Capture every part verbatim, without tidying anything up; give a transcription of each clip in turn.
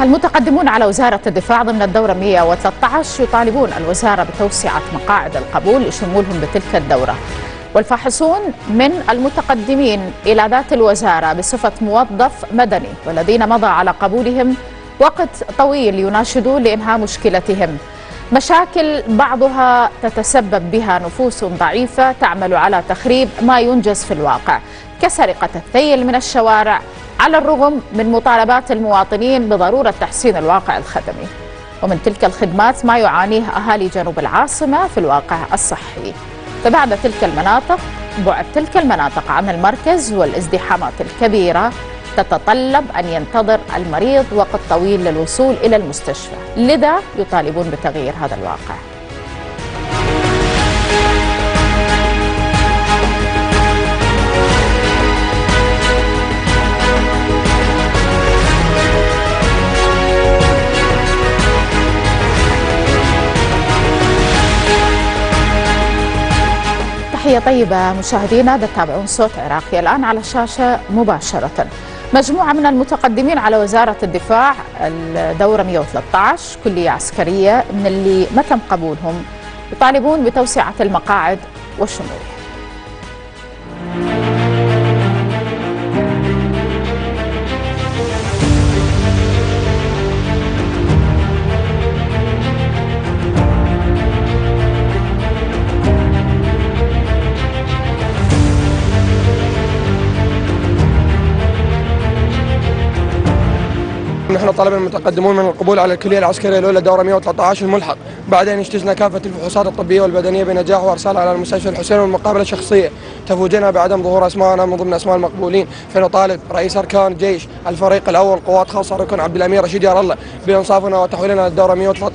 المتقدمون على وزارة الدفاع ضمن الدورة مئة وثلاثة عشر يطالبون الوزارة بتوسعة مقاعد القبول لشمولهم بتلك الدورة، والفاحصون من المتقدمين إلى ذات الوزارة بصفة موظف مدني والذين مضى على قبولهم وقت طويل يناشدون لإنهاء مشكلتهم، مشاكل بعضها تتسبب بها نفوس ضعيفة تعمل على تخريب ما ينجز في الواقع كسرقة الذيل من الشوارع، على الرغم من مطالبات المواطنين بضرورة تحسين الواقع الخدمي. ومن تلك الخدمات ما يعانيه أهالي جنوب العاصمة في الواقع الصحي. فبعد تلك المناطق بعد تلك المناطق عن المركز والازدحامات الكبيرة تتطلب أن ينتظر المريض وقت طويل للوصول إلى المستشفى، لذا يطالبون بتغيير هذا الواقع. تحية طيبة مشاهدينا، تتابعون صوت عراقي الآن على الشاشة مباشرة. مجموعة من المتقدمين على وزارة الدفاع الدورة مئة وثلاثة عشر كلية عسكرية من اللي ما تم قبولهم يطالبون بتوسعة المقاعد والشمول. نحن طلبنا المتقدمون من القبول على الكليه العسكريه الاولى دوره مئة وثلاثة عشر الملحق، بعدين اجتزنا كافه الفحوصات الطبيه والبدنيه بنجاح وارسالها على المستشفى الحسين والمقابله الشخصيه، تفوجنا بعدم ظهور اسمائنا من ضمن اسماء المقبولين، فنطالب رئيس اركان جيش الفريق الاول قوات خاصه ركن عبد الامير رشيد يار الله بانصافنا وتحويلنا للدوره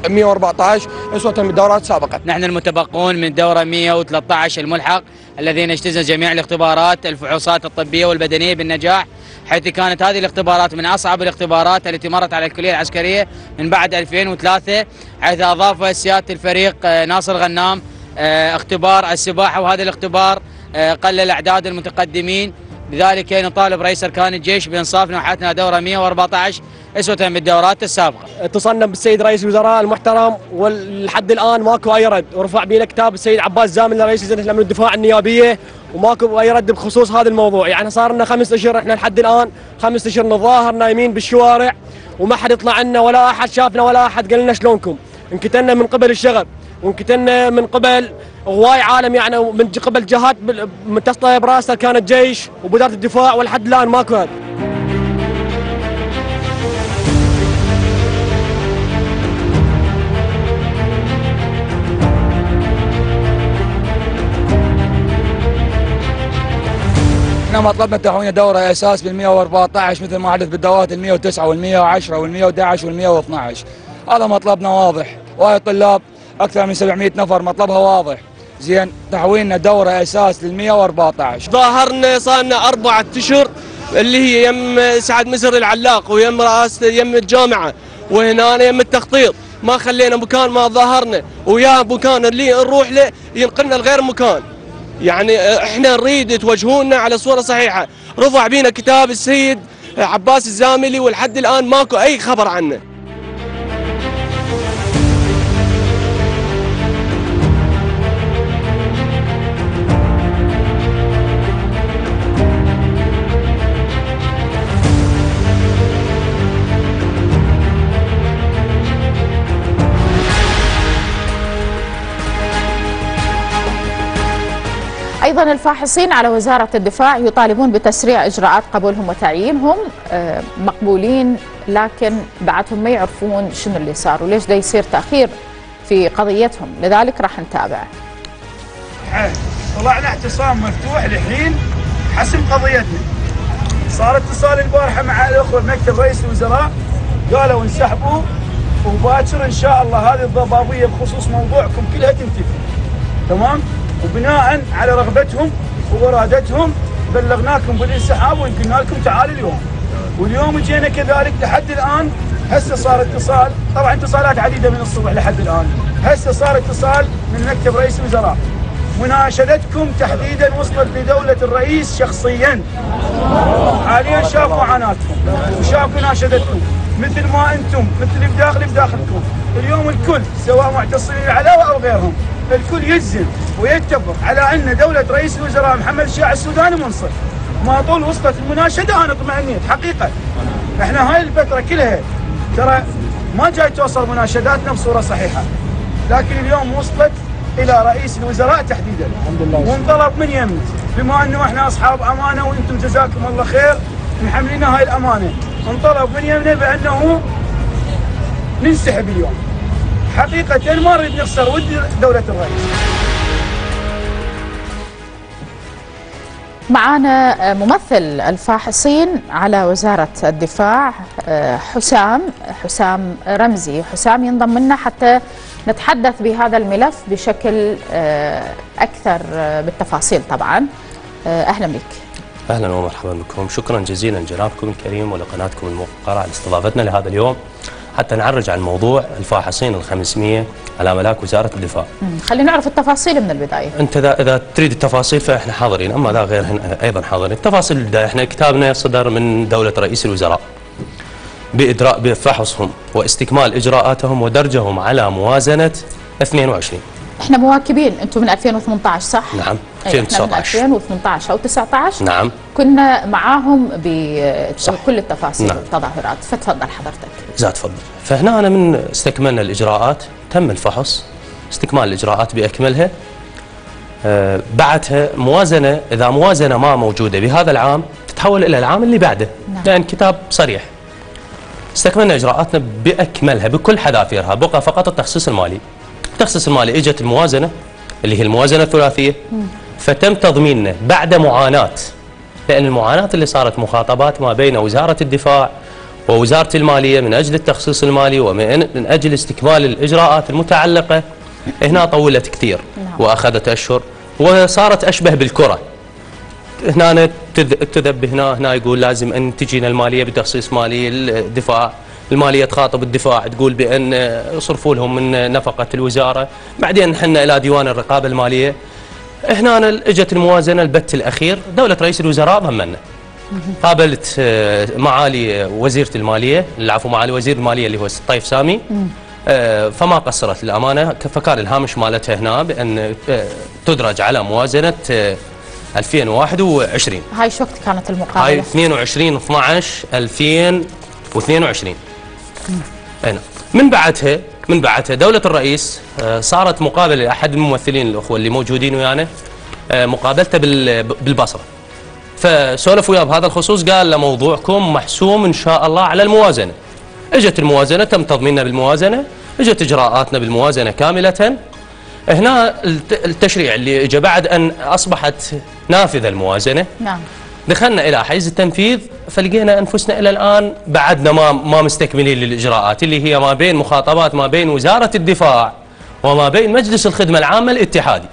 مئة وأربعة عشر اسوه بالدورات السابقه. نحن المتبقون من دوره مئة وثلاثة عشر الملحق الذين اجتزنا جميع الاختبارات الفحوصات الطبيه والبدنيه بالنجاح، حيث كانت هذه الاختبارات من اصعب الاختبارات التي مرت على الكليه العسكريه من بعد ألفين وثلاثة، حيث اضاف سياده الفريق ناصر غنام اختبار السباحه، وهذا الاختبار قلل اعداد المتقدمين، لذلك نطالب رئيس اركان الجيش بانصافنا وحياتنا دوره مئة وأربعة عشر اسوه بالدورات السابقه. اتصلنا بالسيد رئيس الوزراء المحترم ولحد الان ماكو اي رد، ورفع بينا كتاب السيد عباس زامل رئيس لجنه الامن والدفاع النيابيه وماكو اي رد بخصوص هذا الموضوع. يعني صار لنا خمس اشهر احنا لحد الان خمس اشهر نظاهر نايمين بالشوارع وما حد يطلع عنا ولا احد شافنا ولا احد قال لنا شلونكم. انقتلنا من قبل الشغب وانقتلنا من قبل هواي عالم، يعني من قبل جهات متصله براسها كانت جيش ووزاره الدفاع ولحد الان ماكو هذا. احنا مطلبنا تحويلنا دوره اساس بال مئة وأربعة عشر مثل ما حدث بالدورات ال مئة وتسعة وال مئة وعشرة وال مئة وأحد عشر وال مئة واثني عشر. هذا مطلبنا واضح، وهاي طلاب اكثر من سبعمئة نفر مطلبها واضح. زين تحويلنا دوره اساس لل مئة وأربعة عشر. ظاهرنا صار لنا اربعة اشهر اللي هي يم سعد مصر العلاق ويم راس يم الجامعه وهنا يم التخطيط، ما خلينا مكان ما ظاهرنا، ويا مكان اللي نروح له ينقلنا لغير مكان. يعني احنا نريد توجهونا على صوره صحيحه، رفع بينا كتاب السيد عباس الزاملي ولحد الان ماكو اي خبر عنه. أيضا الفاحصين على وزارة الدفاع يطالبون بتسريع إجراءات قبولهم وتعيينهم، مقبولين لكن بعدهم ما يعرفون شنو اللي صار وليش دا يصير تأخير في قضيتهم، لذلك راح نتابع. طلعنا اعتصام مفتوح لحين حسم قضيتنا. صار اتصال البارحة مع الأخوة بمكتب رئيس الوزراء قالوا انسحبوا وباكر إن شاء الله هذه الضبابية بخصوص موضوعكم كلها تنتهي. تمام؟ وبناء على رغبتهم وارادتهم بلغناكم بالانسحاب وقلنا لكم تعالوا اليوم، واليوم جينا كذلك لحد الان. هسه صار اتصال، طبعا اتصالات عديده من الصبح لحد الان، هسه صار اتصال من مكتب رئيس الوزراء مناشدتكم تحديدا وصلت لدولة الرئيس شخصيا. حاليا شافوا عاناتكم وشافوا ناشدتكم، مثل ما انتم مثل بداخل بداخلكم. اليوم الكل سواء معتصمين العداوه او غيرهم، الكل يجزم ويتفق على ان دولة رئيس الوزراء محمد الشيعة السوداني منصف. ما طول وصلت المناشده انا اطمئنيت حقيقه. احنا هاي الفتره كلها ترى ما جاي توصل مناشداتنا بصوره صحيحه، لكن اليوم وصلت الى رئيس الوزراء تحديدا وانطلب من يمني، بما انه احنا اصحاب امانه وانتم جزاكم الله خير محملين هاي الامانه. انطلب من يمني بانه ننسحب اليوم. حقيقه ما نريد نخسر ود دوله الرئيس. معنا ممثل الفاحصين على وزارة الدفاع حسام حسام رمزي. حسام ينضم لنا حتى نتحدث بهذا الملف بشكل أكثر بالتفاصيل. طبعا أهلا بك. أهلا ومرحبا بكم، شكرا جزيلا جنابكم الكريم ولقناتكم الموقرة على استضافتنا لهذا اليوم حتى نعرج عن موضوع الفاحصين الخمسمية على ملاك وزارة الدفاع. خلينا نعرف التفاصيل من البداية. أنت إذا تريد التفاصيل فإحنا حاضرين، أما لا غيرهن أيضا حاضرين. التفاصيل البداية، إحنا كتابنا صدر من دولة رئيس الوزراء بإجراء بفحصهم واستكمال إجراءاتهم ودرجهم على موازنة اثنين وعشرين. إحنا مواكبين، أنتم من ألفين وثمانطعش صح؟ نعم. ألفين وتسعطعش. من ألفين وثمانطعش أو تسعطعش. نعم. كنا معاهم بكل التفاصيل. نعم. والتظاهرات، فتفضل حضرتك. زاد تفضل. فهنا أنا من استكملنا الإجراءات، تم الفحص، استكمال الإجراءات بأكملها. آه بعدها موازنة، إذا موازنة ما موجودة بهذا العام تتحول إلى العام اللي بعده. نعم. لأن كتاب صريح. استكملنا إجراءاتنا بأكملها بكل حذافيرها، بقى فقط التخصيص المالي. التخصيص المالي اجت الموازنه اللي هي الموازنه الثلاثيه، فتم تضميننا بعد معاناه، لان المعاناه اللي صارت مخاطبات ما بين وزاره الدفاع ووزاره الماليه من اجل التخصيص المالي ومن اجل استكمال الاجراءات المتعلقه، هنا طولت كثير واخذت اشهر وصارت اشبه بالكره. هنا تذب هنا هنا يقول لازم ان تجينا الماليه بتخصيص مالي، الدفاع الماليه تخاطب الدفاع تقول بان اصرفوا لهم من نفقه الوزاره، بعدين حنا الى ديوان الرقابه الماليه. هنا اجت الموازنه البت الاخير، دوله رئيس الوزراء ضمننا. قابلت معالي وزيره الماليه، العفو معالي وزير الماليه اللي هو الطيف سامي، فما قصرت للامانه، فكان الهامش مالتها هنا بان تدرج على موازنه ألفين وواحد وعشرين. هاي شو وقت كانت المقابله؟ هاي اثنين وعشرين اثنعش ألفين واثنين وعشرين. هنا من بعدها من بعدها دولة الرئيس صارت مقابله لاحد الممثلين الاخوه اللي موجودين ويانا، مقابلته بالبصره، فسولف وياه بهذا الخصوص، قال له موضوعكم محسوم ان شاء الله على الموازنه. اجت الموازنه، تم تضميننا بالموازنه، اجت اجراءاتنا بالموازنه كامله. هنا التشريع اللي اجى بعد ان اصبحت نافذه الموازنه. نعم. دخلنا الى حيز التنفيذ، فلقينا انفسنا الى الان بعدنا ما ما مستكملين للاجراءات اللي هي ما بين مخاطبات ما بين وزاره الدفاع وما بين مجلس الخدمه العامه الاتحادي.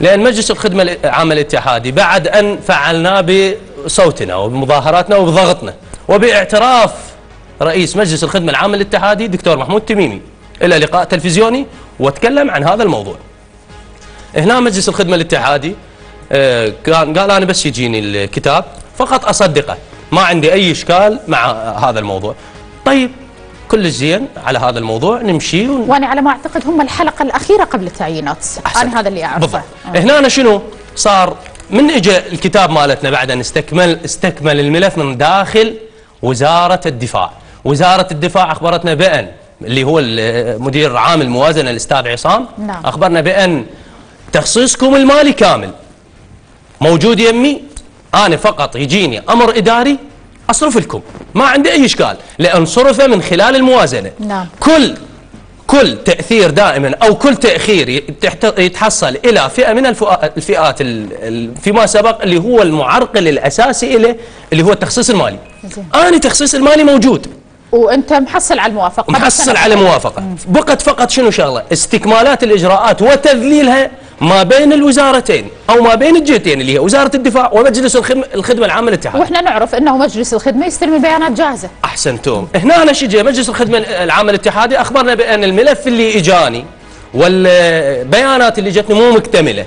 لان مجلس الخدمه العامه الاتحادي بعد ان فعلنا بصوتنا وبمظاهراتنا وبضغطنا وباعتراف رئيس مجلس الخدمه العامه الاتحادي دكتور محمود تميمي الى لقاء تلفزيوني وتكلم عن هذا الموضوع. هنا مجلس الخدمه الاتحادي كان قال انا بس يجيني الكتاب فقط اصدقه، ما عندي اي اشكال مع هذا الموضوع. طيب كلش زين على هذا الموضوع نمشي ون... وانا على ما اعتقد هم الحلقه الاخيره قبل التعيينات، انا هذا اللي اعرفه. آه. هنا أنا شنو صار من اجى الكتاب مالتنا بعد ان استكمل استكمل الملف من داخل وزاره الدفاع. وزاره الدفاع اخبرتنا بان اللي هو مدير عام الموازنه الاستاذ عصام. نعم. اخبرنا بان تخصيصكم المالي كامل موجود يمي، انا فقط يجيني امر اداري اصرف لكم، ما عندي اي اشكال، لان صرفه من خلال الموازنه. نعم. كل كل تاثير دائما او كل تاخير يتحصل الى فئه من الفئات فيما سبق اللي هو المعرقل الاساسي له اللي هو التخصيص المالي. انا تخصيص المالي موجود وانت محصل على الموافقه، محصل على موافقه، بقت فقط شنو شغله؟ استكمالات الاجراءات وتذليلها ما بين الوزارتين او ما بين الجهتين اللي هي وزاره الدفاع ومجلس الخدمه العامه الاتحادي. واحنا نعرف انه مجلس الخدمه يستلم بيانات جاهزه. احسنتم. هنا انا شجع مجلس الخدمه العامه الاتحادي اخبرنا بان الملف اللي اجاني والبيانات اللي جتني مو مكتمله.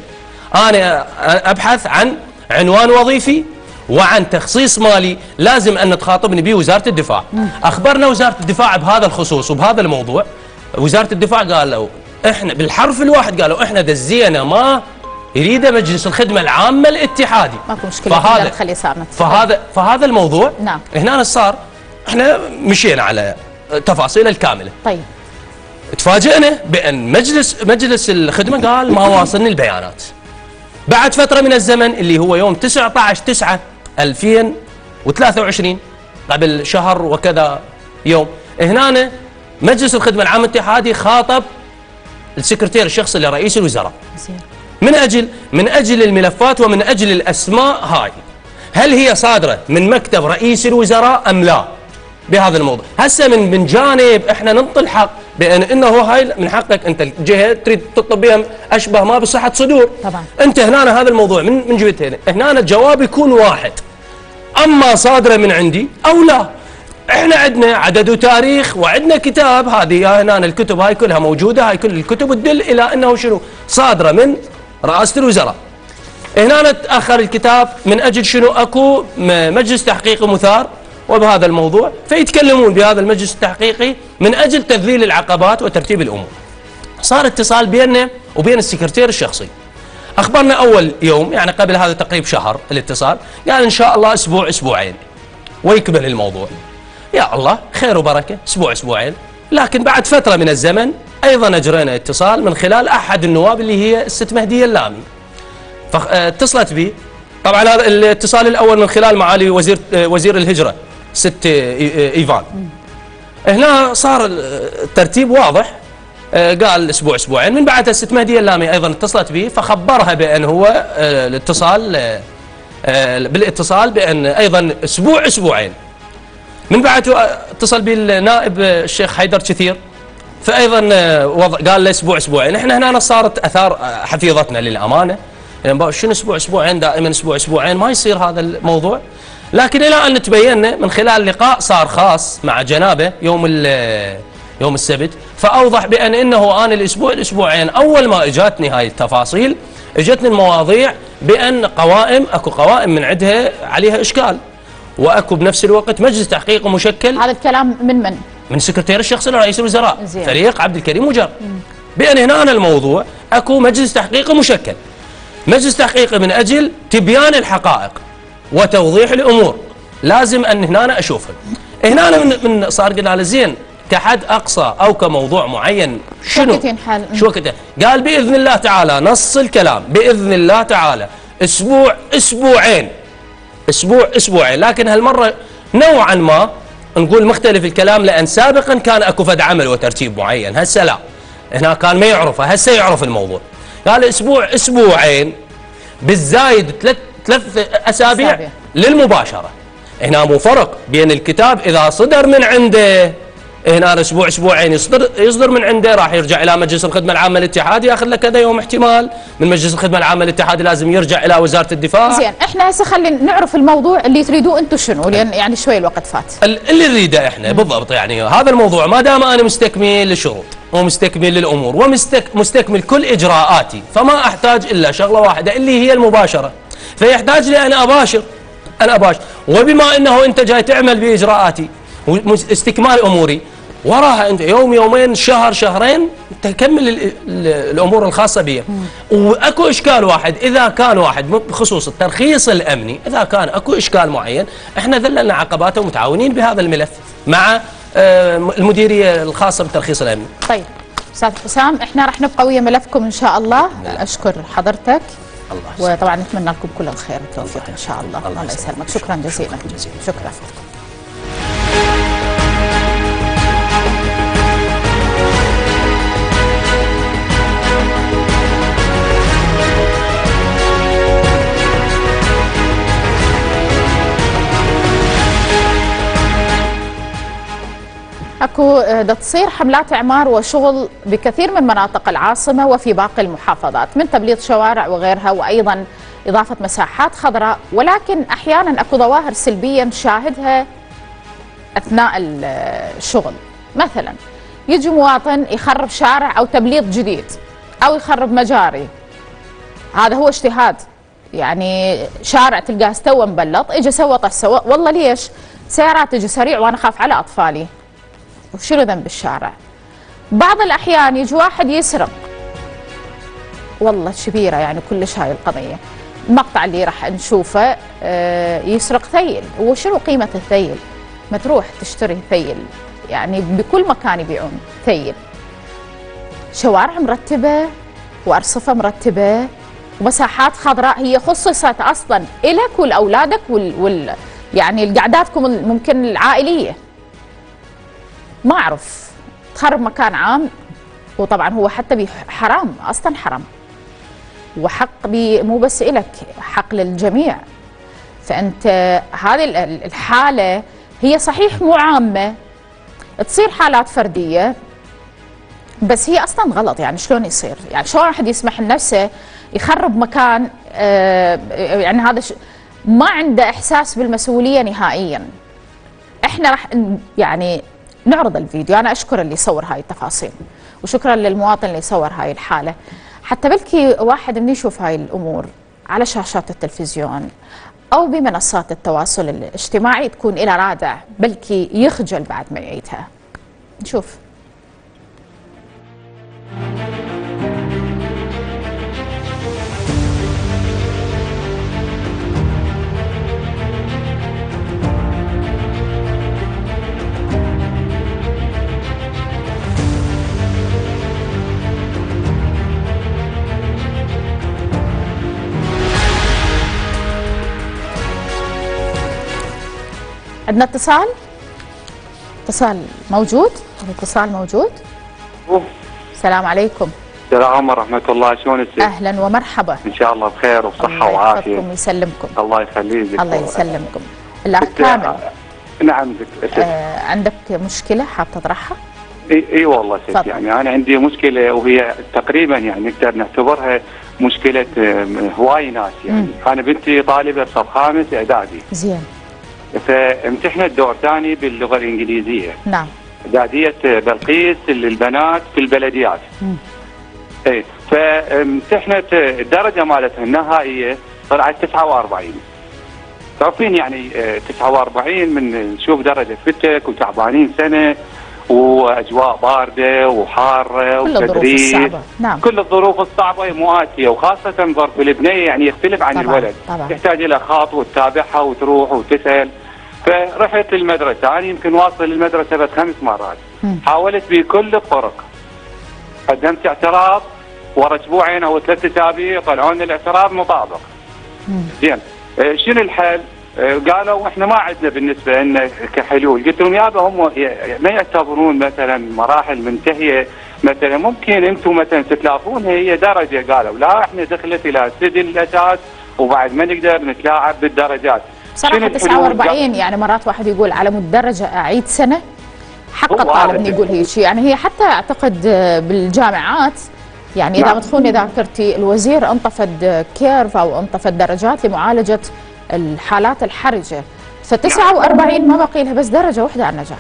أنا أبحث عن عنوان وظيفي وعن تخصيص مالي لازم أن تخاطبني به وزارة الدفاع. أخبرنا وزارة الدفاع بهذا الخصوص وبهذا الموضوع. وزارة الدفاع قالوا إحنا بالحرف الواحد قالوا إحنا دزينا ما يريده مجلس الخدمة العامة الاتحادي. ماكو مشكلة. فهذا فهذا فهذا الموضوع. نعم. هنا صار إحنا مشينا على تفاصيل الكاملة. طيب. تفاجئنا بأن مجلس مجلس الخدمة قال ما واصلني البيانات. بعد فترة من الزمن اللي هو يوم تسعة عشر تسعة ألفين وثلاثة وعشرين قبل شهر وكذا يوم، هنا مجلس الخدمة العامة الاتحادي خاطب السكرتير الشخصي لرئيس الوزراء من أجل من أجل الملفات ومن أجل الأسماء هاي، هل هي صادرة من مكتب رئيس الوزراء أم لا؟ بهذا الموضوع هسه من من جانب احنا ننطي الحق بان انه هاي من حقك انت الجهه تريد تطلب بها اشبه ما بصحه صدور. طبعا انت هنا هذا الموضوع من من جهتين، هنا الجواب يكون واحد، اما صادره من عندي او لا. احنا عندنا عدد وتاريخ وعندنا كتاب، هذه هنا الكتب هاي كلها موجوده، هاي كل الكتب تدل الى انه شنو صادره من رئاسه الوزراء. هنا تاخر الكتاب من اجل شنو اكو مجلس تحقيق مثار وبهذا الموضوع، فيتكلمون بهذا المجلس التحقيقي من أجل تذليل العقبات وترتيب الأمور. صار اتصال بيننا وبين السكرتير الشخصي، أخبرنا أول يوم يعني قبل هذا تقريب شهر الاتصال، قال يعني إن شاء الله أسبوع أسبوعين ويكمل الموضوع. يا الله خير وبركة، أسبوع أسبوعين. لكن بعد فترة من الزمن أيضا أجرينا اتصال من خلال أحد النواب اللي هي الست مهدية اللامي، فاتصلت بي. طبعا هذا الاتصال الأول من خلال معالي وزير وزير الهجرة ست إيفان. هنا صار الترتيب واضح، قال اسبوع اسبوعين. من بعدها الست مهدية اللامي ايضا اتصلت به، فخبرها بان هو الاتصال بالاتصال بان ايضا اسبوع اسبوعين. من بعده اتصل بي النائب الشيخ حيدر كثير، فايضا وضع قال له اسبوع اسبوعين. احنا هنا صارت اثار حفيظتنا للامانه، يعني شنو اسبوع اسبوعين؟ دائما اسبوع اسبوعين ما يصير هذا الموضوع. لكن الى ان تبينا من خلال لقاء صار خاص مع جنابه يوم يوم السبت، فاوضح بان انه انا الاسبوع الاسبوعين اول ما اجتني هاي التفاصيل اجتني المواضيع بان قوائم اكو قوائم من عندها عليها اشكال، واكو بنفس الوقت مجلس تحقيق مشكل. هذا الكلام من من؟ من سكرتير الشخص لرئيس الوزراء زيان. فريق عبد الكريم وجر. بان هنا أنا الموضوع اكو مجلس تحقيق مشكل، مجلس تحقيق من اجل تبيان الحقائق وتوضيح الامور، لازم ان هنا اشوفها. هنا من صار قلنا على زين كحد اقصى او كموضوع معين شنو شو وقته؟ قال باذن الله تعالى، نص الكلام باذن الله تعالى اسبوع اسبوعين اسبوع اسبوعين، لكن هالمره نوعا ما نقول مختلف الكلام، لان سابقا كان اكو فد عمل وترتيب معين، هسه لا، هنا كان ما يعرفه، هسه يعرف الموضوع. قال اسبوع اسبوعين بالزايد ثلاث ثلاث أسابيع سابيع. للمباشرة. هنا مو فرق بين الكتاب إذا صدر من عنده، هنا أسبوع أسبوعين يصدر يصدر من عنده، راح يرجع إلى مجلس الخدمة العامة الاتحادي ياخذ له كذا يوم احتمال، من مجلس الخدمة العامة الاتحادي لازم يرجع إلى وزارة الدفاع. زين، احنا هسه خلينا نعرف الموضوع اللي تريدوه أنتم شنو، لأن يعني شوي الوقت فات. اللي نريده احنا بالضبط يعني هذا الموضوع ما دام أنا مستكمل للشروط ومستكمل للأمور ومستكمل كل إجراءاتي، فما أحتاج إلا شغلة واحدة اللي هي المباشرة. فيحتاج لي أن أباشر أن أباشر وبما أنه أنت جاي تعمل بإجراءاتي واستكمال أموري، وراها أنت يوم يومين شهر شهرين تكمل الأمور الخاصة بي. وأكو إشكال واحد، إذا كان واحد بخصوص الترخيص الأمني، إذا كان أكو إشكال معين إحنا ذللنا عقباته ومتعاونين بهذا الملف مع المديرية الخاصة بالترخيص الأمني. طيب أستاذ حسام، إحنا راح نبقى ويا ملفكم إن شاء الله. أشكر حضرتك الله، وطبعا نتمنى لكم كل الخير والتوفيق ان شاء الله. الله يسلمك، شكرا جزيلا. شكرا. اكو تصير حملات اعمار وشغل بكثير من مناطق العاصمه وفي باقي المحافظات، من تبليط شوارع وغيرها، وايضا اضافه مساحات خضراء، ولكن احيانا اكو ظواهر سلبيه نشاهدها اثناء الشغل. مثلا يجي مواطن يخرب شارع او تبليط جديد او يخرب مجاري هذا هو اجتهاد. يعني شارع تلقاه استوى مبلط، اجى سوى طح سوى، والله ليش؟ سيارات تجي سريع وانا خاف على اطفالي. وشنو ذنب الشارع؟ بعض الاحيان يجي واحد يسرق. والله شبيره يعني كلش هاي القضيه. المقطع اللي راح نشوفه يسرق ثيل، وشنو قيمه الثيل؟ ما تروح تشتري ثيل، يعني بكل مكان يبيعون ثيل. شوارع مرتبه وارصفه مرتبه ومساحات خضراء هي خصصت اصلا الك ولاولادك وال, وال... يعني القعداتكم ممكن العائليه. ما اعرف تخرب مكان عام، وطبعا هو حتى حرام اصلا، حرام وحق بي مو بس الك، حق للجميع. فانت هذه الحاله هي صحيح مو عامه، تصير حالات فرديه بس هي اصلا غلط. يعني شلون يصير؟ يعني شلون واحد يسمح لنفسه يخرب مكان؟ آه يعني هذا ما عنده احساس بالمسؤوليه نهائيا. احنا راح يعني نعرض الفيديو. انا اشكر اللي صور هاي التفاصيل، وشكرا للمواطن اللي صور هاي الحاله، حتى بلكي واحد من يشوف هاي الامور على شاشات التلفزيون او بمنصات التواصل الاجتماعي تكون الى رادع، بلكي يخجل بعد ما يعيدها. نشوف. عندنا اتصال؟ اتصال موجود؟ اتصال موجود؟ أوه. السلام عليكم. السلام ورحمة الله، شلونك؟ أهلا ومرحبا. إن شاء الله بخير وبصحة وعافية. الله يسلمكم. الله يخليك. الله يسلمكم. الأخ كامل. نعم دكتور. آه عندك مشكلة حاب تطرحها؟ اي اي والله ست، يعني أنا عندي مشكلة، وهي تقريبا يعني نقدر نعتبرها مشكلة هواي ناس. يعني مم. أنا بنتي طالبة بصف خامس إعدادي. زين. فامتحنت دور ثاني باللغه الانجليزيه. نعم. قادية بلقيس للبنات في البلديات. امم. اي فامتحنت الدرجه مالتها النهائيه طلعت تسعة وأربعين. تعرفين يعني تسعة وأربعين من نشوف درجه فتك وتعبانين سنه واجواء بارده وحاره وتدريب. نعم. كل الظروف الصعبه مؤاتيه، وخاصه ظرف البنيه يعني يختلف عن طبعًا. الولد طبعًا. تحتاج الى خاطوه تتابعها وتروح وتسال. فرحت للمدرسه، انا يعني يمكن واصل للمدرسه بس خمس مرات. م. حاولت بكل الطرق، قدمت اعتراض، ورا اسبوعين او ثلاث اسابيع طلعون الاعتراض مطابق. زين شنو الحل؟ قالوا احنا ما عندنا بالنسبه لنا كحلول. قلت لهم يابا هم ما يعتبرون مثلا مراحل منتهيه، مثلا ممكن انتم مثلا تتلافونها هي درجه. قالوا لا احنا دخلت الى سجل الاساس وبعد ما نقدر نتلاعب بالدرجات. بصراحه تسعة وأربعين يعني مرات واحد يقول على مود درجه اعيد سنه، حق الطالب يقول هيك. يعني هي حتى اعتقد بالجامعات يعني اذا ما تخوني ذاكرتي الوزير انطفت كيرف او انطفت درجات لمعالجه الحالات الحرجه. فتسعة وأربعين ما بقي لها بس درجه واحده على النجاح.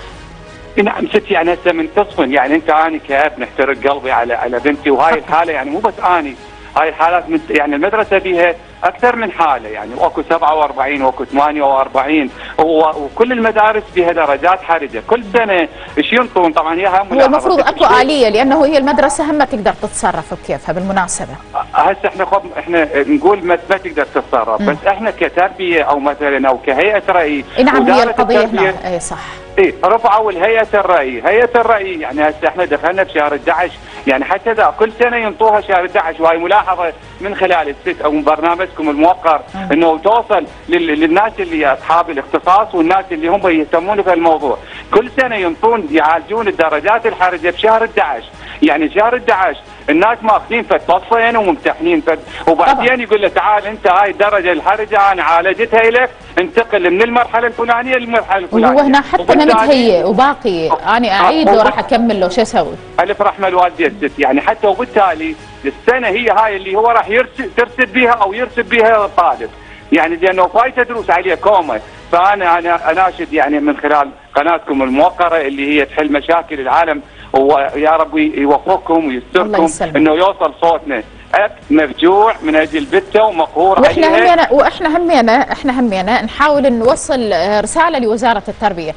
نعم ستي، يعني هسه من تصفن يعني انت اني كاب نحترق قلبي على على بنتي، وهاي الحاله يعني مو بس اني، هاي الحالات يعني المدرسه بيها اكثر من حاله، يعني واكو سبعة وأربعين واكو ثمانية وأربعين وكل المدارس بها درجات حرجه، كل سنه ايش ينطون طبعا هي هم. هو المفروض اكو اليه لانه هي المدرسه هم ما تقدر تتصرف بكيفها بالمناسبه. هسه احنا خب احنا نقول ما تقدر تتصرف، بس احنا كتربيه او مثلا او كهيئه رأي. نعم هي القضيه هنا. اي صح. اي رفعوا الهيئه الرأي، هيئه الرأي يعني هسه احنا دخلنا بشهر أحد عشر، يعني حتى ذا كل سنه ينطوها شهر أحد عشر، وهي ملاحظه من خلال الست او من برنامجكم الموقر انه توصل للناس اللي اصحاب الاختصاص والناس اللي هم يهتمون في الموضوع، كل سنه ينطون يعالجون الدرجات الحرجه بشهر أحد عشر، يعني شهر أحد عشر الناس ماخذين فتطفين وممتحنين فت... وبعدين يقول له تعال انت هاي الدرجه الحرجه انا عالجتها لك، انتقل من المرحله الفلانيه للمرحله الفلانيه. وهو هنا حتى ما متهيئ وباقي انا اعيد وراح اكمل له، شو اسوي؟ الف رحمه الوالديه ست، يعني حتى وبالتالي السنه هي هاي اللي هو راح يرسب ترسب بها او يرسب بها الطالب، يعني لانه فايته دروس عليه كومه. فانا انا اناشد يعني من خلال قناتكم الموقره اللي هي تحل مشاكل العالم، ويا رب يوفقكم ويستركم انه يوصل صوتنا، اب مفجوع من اجل بته ومقهور عليها. واحنا همينا واحنا همينا احنا همينا نحاول نوصل رساله لوزاره التربيه.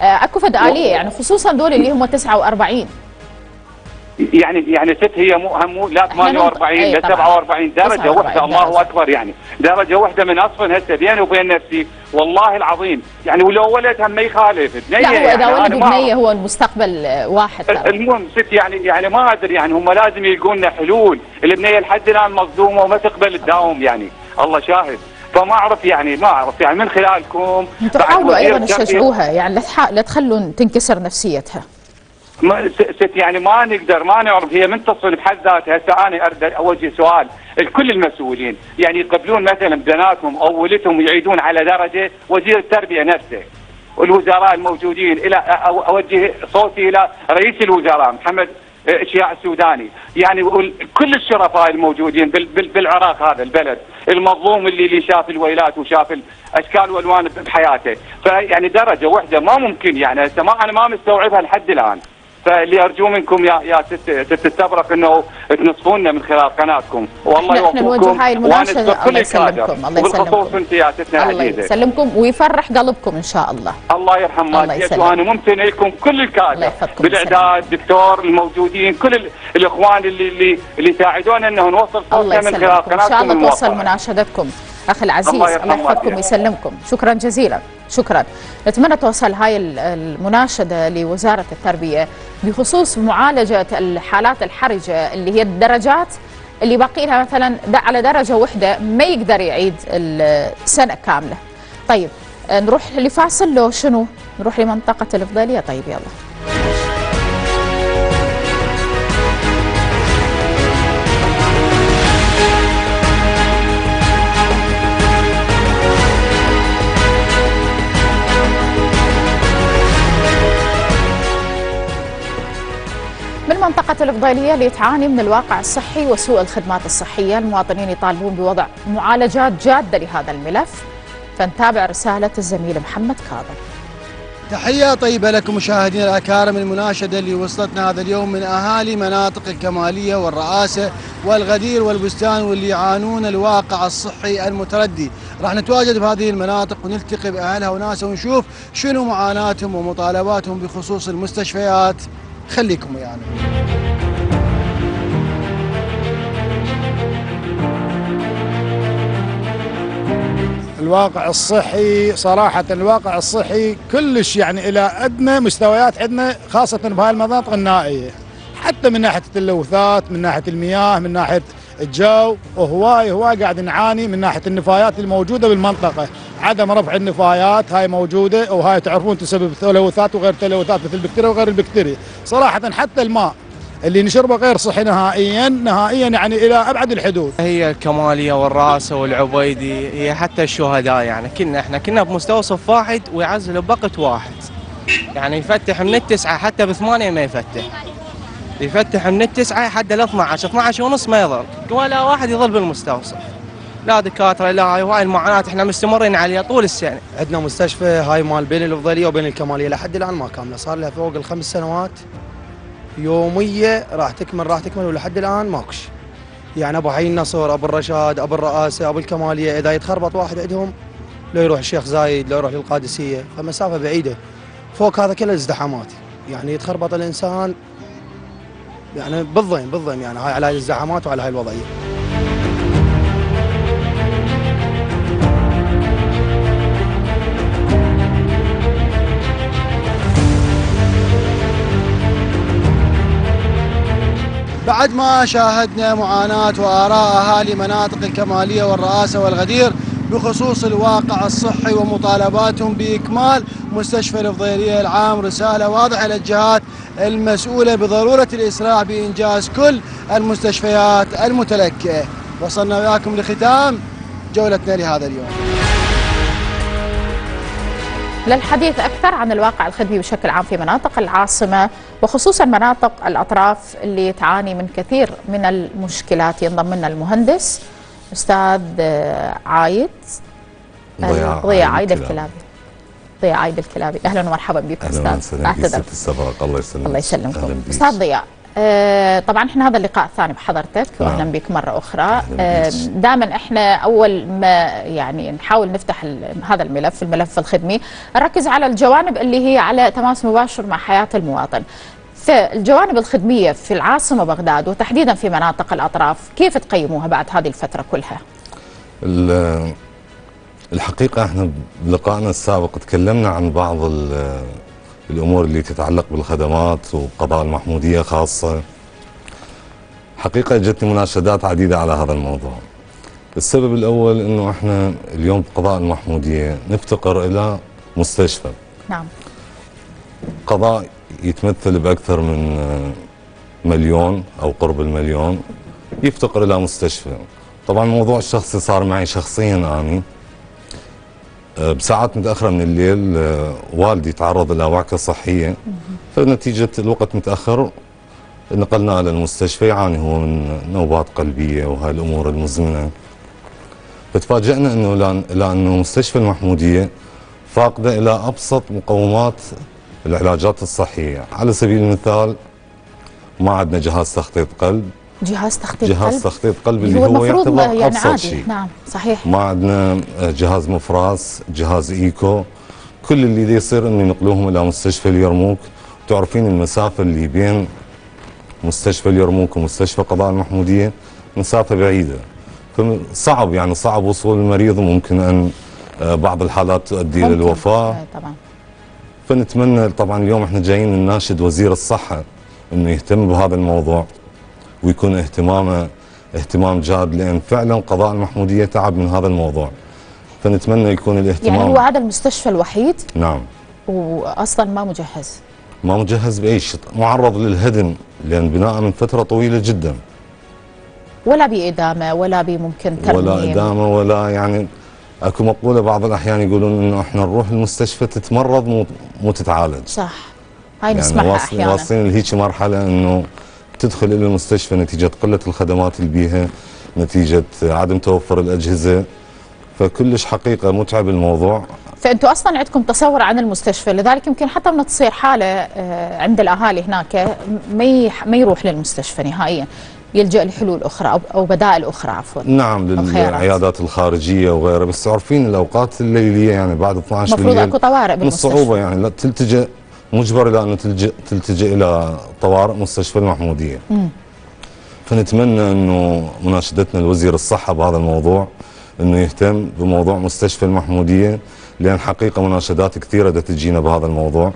اكو فد آلية يعني خصوصا دول اللي هم تسعة وأربعين. يعني يعني ست هي مو هم لا ثمانية وأربعين لا سبعة وأربعين درجه وحده، الله اكبر، يعني درجه وحده من اصفن هسه بيني وبين نفسي والله العظيم، يعني ولو ولد هم ما يخالف بنيه. لا هو اذا يعني ولد بنيه هو المستقبل واحد. المهم ست يعني يعني ما ادري، يعني هم لازم يلقون لنا حلول. البنيه لحد الان مصدومه وما تقبل تداوم، يعني الله شاهد. فما اعرف يعني ما اعرف يعني من خلالكم تحاولوا ايضا تشجعوها، يعني لا تخلون تنكسر نفسيتها. ما ست يعني ما نقدر ما نعرف هي من تصل بحد ذاتها. هسه انا اريد اوجه سؤال لكل المسؤولين، يعني يقبلون مثلا بناتهم او ولدهم يعيدون على درجه وزير التربيه نفسه والوزراء الموجودين. الى اوجه صوتي الى رئيس الوزراء محمد الشيعة السوداني، يعني كل الشرفاء الموجودين بالعراق، هذا البلد المظلوم اللي اللي شاف الويلات وشاف الاشكال والوان بحياته، فيعني درجه واحده ما ممكن، يعني هسه ما انا ما مستوعبها لحد الان. فاللي ارجو منكم يا يا ست استبرق انه تنصفونا من خلال قناتكم، والله يوفقكم ونشكر كل الكادر وبالخصوص انت يا ستنا العزيزه. الله يسلمكم ويفرح قلبكم ان شاء الله. الله يرحم والديك، وانا ممتن لكم كل الكادر بالاعداد، الدكتور الموجودين، كل الاخوان اللي اللي اللي ساعدونا انه نوصل صوتنا من خلال قناتكم. ان شاء الله توصل مناشدتكم اخي العزيز، الله يحفظكم ويسلمكم، شكرا جزيلا. شكرا. نتمنى توصل هاي المناشده لوزاره التربيه بخصوص معالجه الحالات الحرجه اللي هي الدرجات اللي باقي لها مثلا على درجه وحده ما يقدر يعيد السنه كامله. طيب نروح لفاصل لو شنو؟ نروح لمنطقه الافضليه. طيب يلا. منطقة الإفضالية اللي تعاني من الواقع الصحي وسوء الخدمات الصحية، المواطنين يطالبون بوضع معالجات جادة لهذا الملف. فنتابع رسالة الزميل محمد كاظم. تحية طيبة لكم مشاهدينا الأكارم. المناشدة اللي وصلتنا هذا اليوم من أهالي مناطق الكمالية والرئاسة والغدير والبستان واللي يعانون الواقع الصحي المتردي. راح نتواجد بهذه المناطق ونلتقي بأهلها وناسها ونشوف شنو معاناتهم ومطالباتهم بخصوص المستشفيات. خليكم ويانا. الواقع الصحي صراحة الواقع الصحي كلش يعني إلى أدنى مستويات عندنا، خاصة بهاي المناطق النائية، حتى من ناحية اللوثات، من ناحية المياه، من ناحية الجو، وهواي هواي قاعد نعاني من ناحية النفايات الموجودة بالمنطقة، عدم رفع النفايات هاي موجودة، وهاي تعرفون تسبب تلوثات وغير تلوثات مثل البكتيريا وغير البكتيريا. صراحة حتى الماء اللي نشربه غير صحي نهائيا نهائيا، يعني إلى أبعد الحدود. هي الكمالية والراسة والعبيدي، هي حتى الشهداء، يعني كنا احنا كنا بمستوصف واحد ويعزل بوقت واحد، يعني يفتح من التسعة حتى بثمانية ما يفتح، يفتح من التسعة حتى ال اثناعش، اثناعش ونص ما يظل، ولا واحد يظل بالمستوصف، لا دكاترة لا هاي، وهاي المعاناة احنا مستمرين عليها طول السنة. عندنا مستشفى هاي مال بين الأفضلية وبين الكمالية لحد الآن ما كاملة، صار لها فوق الخمس سنوات، يومية راح تكمل راح تكمل ولحد الآن ماكوش. يعني أبو حي النصر، أبو الرشاد، أبو الرئاسة، أبو الكمالية، إذا يتخربط واحد عندهم لو يروح الشيخ زايد، لو يروح للقادسية، فمسافة بعيدة. فوق هذا كله الازدحامات، يعني يتخربط الإنسان يعني بالضيم بالضيم، يعني هاي على هاي الازدحامات وعلى هاي الوضعيه. بعد ما شاهدنا معاناه واراء اهالي مناطق الكماليه والرئاسه والغدير بخصوص الواقع الصحي ومطالباتهم باكمال مستشفى الافضليه العام، رساله واضحه للجهات المسؤوله بضروره الاسراع بانجاز كل المستشفيات المتلكئه. وصلنا وياكم لختام جولتنا لهذا اليوم. للحديث اكثر عن الواقع الخدمي بشكل عام في مناطق العاصمه وخصوصا مناطق الاطراف اللي تعاني من كثير من المشكلات، ينضم لنا المهندس أستاذ عايد ضياء عايد الكلابي. ضياء عايد الكلابي، أهلا ومرحبا بكم أستاذ. أهلا وسهلا بك ست استبرق، الله يسلمك. الله يسلمكم أستاذ ضياء. آه طبعا احنا هذا اللقاء الثاني بحضرتك واهلا بك مره اخرى. آه دائما احنا اول ما يعني نحاول نفتح هذا الملف الملف الخدمي نركز على الجوانب اللي هي على تماس مباشر مع حياه المواطن. فالجوانب الخدميه في العاصمه بغداد وتحديدا في مناطق الاطراف كيف تقيموها بعد هذه الفتره كلها؟ الحقيقه احنا بلقائنا السابق تكلمنا عن بعض الأمور اللي تتعلق بالخدمات وقضاء المحمودية خاصة. حقيقة جتني مناشدات عديدة على هذا الموضوع. السبب الأول أنه احنا اليوم بقضاء المحمودية نفتقر إلى مستشفى. نعم. قضاء يتمثل بأكثر من مليون أو قرب المليون يفتقر إلى مستشفى. طبعا الموضوع الشخصي صار معي شخصيا. أنا بساعات متأخرة من الليل والدي تعرض إلى وعكة صحية، فنتيجة الوقت متأخر نقلنا إلى المستشفى. يعاني هو من نوبات قلبية وهالأمور المزمنة. فتفاجئنا إنه إلى إنه مستشفى المحمودية فاقدة إلى أبسط مقومات العلاجات الصحية. على سبيل المثال ما عندنا جهاز تخطيط قلب. جهاز تخطيط قلب جهاز تخطيط قلب اللي هو يعتبر يعني ابسط شيء. نعم صحيح. ما عندنا جهاز مفراس، جهاز ايكو. كل اللي يصير انه ينقلوهم الى مستشفى اليرموك. تعرفين المسافه اللي بين مستشفى اليرموك ومستشفى قضاء المحموديه مسافه بعيده، فصعب يعني صعب وصول المريض، وممكن ان بعض الحالات تؤدي الى الوفاه طبعا. فنتمنى طبعا اليوم احنا جايين نناشد وزير الصحه انه يهتم بهذا الموضوع ويكون اهتمامه اهتمام جاد، لان فعلا قضاء المحموديه تعب من هذا الموضوع. فنتمنى يكون الاهتمام. يعني هو هذا المستشفى الوحيد؟ نعم. واصلا ما مجهز. ما مجهز باي شيء، معرض للهدم لان بناءه من فتره طويله جدا. ولا بادامه ولا بممكن ترميم. ولا ادامه ولا يعني اكو مقوله بعض الاحيان يقولون انه احنا نروح المستشفى تتمرض مو مو تتعالج. صح. هاي نسمعها يعني احيانا. واصلين لهيك مرحله انه تدخل الى المستشفى نتيجه قله الخدمات اللي بيها، نتيجه عدم توفر الاجهزه، فكلش حقيقه متعب الموضوع. فانتم اصلا عندكم تصور عن المستشفى، لذلك يمكن حتى من تصير حاله عند الاهالي هناك ما ما يروح للمستشفى نهائيا، يلجا لحلول اخرى او بدائل اخرى عفوا. نعم للعيادات الخارجيه وغيرها، بس تعرفين الاوقات الليليه يعني بعد اثنعش بالليل المفروض اكو طوارئ بالمستشفى. من الصعوبه يعني لا تلتجئ مجبر الى انه تلجئ تلتجئ الى طوارئ مستشفى المحموديه. مم. فنتمنى انه مناشدتنا لوزير الصحه بهذا الموضوع انه يهتم بموضوع مستشفى المحموديه، لان حقيقه مناشدات كثيره دا تجينا بهذا الموضوع.